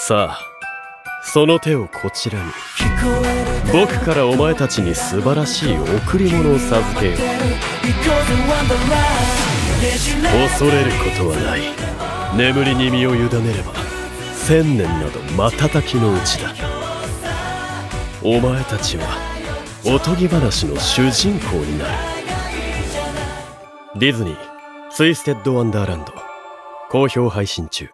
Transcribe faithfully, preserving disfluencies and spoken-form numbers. さあその手をこちらに。僕からお前たちに素晴らしい贈り物を授けよう。恐れることはない。眠りに身を委ねれば千年など瞬きのうちだ。お前たちはおとぎ話の主人公になる。ディズニー「ツイステッド・ワンダーランド」好評配信中。